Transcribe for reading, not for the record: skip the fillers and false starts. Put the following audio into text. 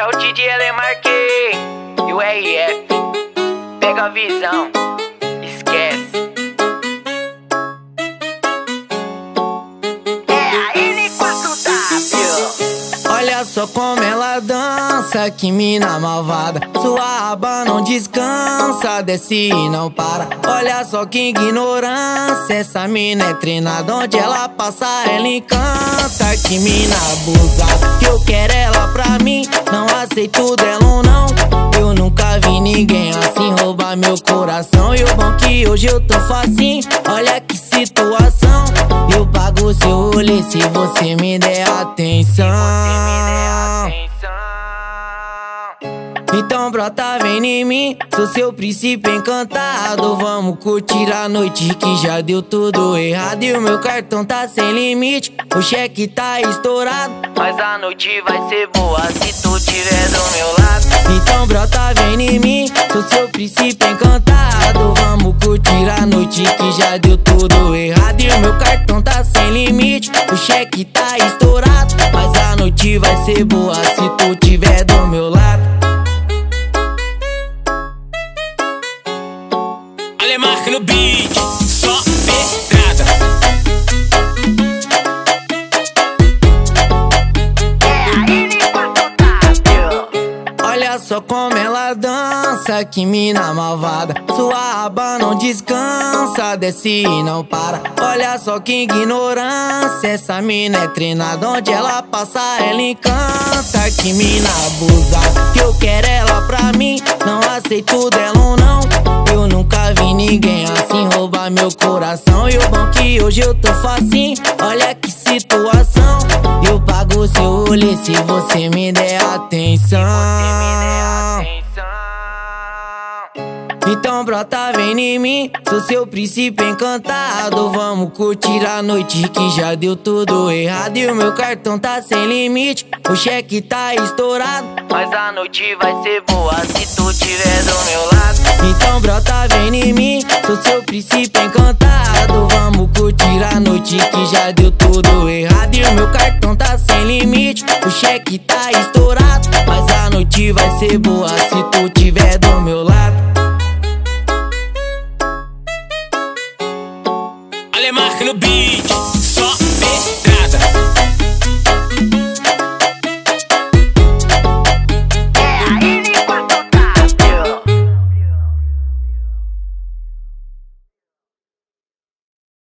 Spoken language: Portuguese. É o DJ Alle Mark e o RF. Pega a visão, esquece. É a N4W. Olha só como ela dança, que mina malvada. Sua aba não descansa, desce e não para. Olha só que ignorância, essa mina é treinada. Onde ela passa, ela encanta. Que mina abusada, que eu quero ela pra mim. Não aceito dela ou não, eu nunca vi ninguém assim roubar meu coração. E o bom que hoje eu tô facinho, olha que situação. Eu pago seu rolê se você me der atenção. Então brota, vem em mim, sou seu príncipe encantado. Vamos curtir a noite que já deu tudo errado. E o meu cartão tá sem limite, o cheque tá estourado. Mas a noite vai ser boa se tu tiver do meu lado. Então brota, vem em mim, sou seu príncipe encantado. Vamos curtir a noite que já deu tudo errado. E o meu cartão tá sem limite, o cheque tá estourado. Mas a noite vai ser boa se tu tiver do meu lado. Alle Mark no beat, só pedrada. Olha só como ela dança, que mina malvada. Sua aba não descansa, desce e não para. Olha só que ignorância, essa mina é treinada. Onde ela passa, ela encanta. Que mina abusada, que eu quero ela pra mim. Não aceito dela ou não, eu nunca vi ninguém assim roubar meu coração. E o bom que hoje eu tô facinho, olha que situação. Eu pago seu rolê se você me der atenção. Então brota, vem em mim, sou seu príncipe encantado. Vamos curtir a noite que já deu tudo errado. E o meu cartão tá sem limite, o cheque tá estourado. Mas a noite vai ser boa se tu tiver do meu lado. Então brota, vem em mim, sou seu príncipe encantado. Vamos curtir a noite que já deu tudo errado. E o meu cartão tá sem limite, o cheque tá estourado. Mas a noite vai ser boa se tu tiver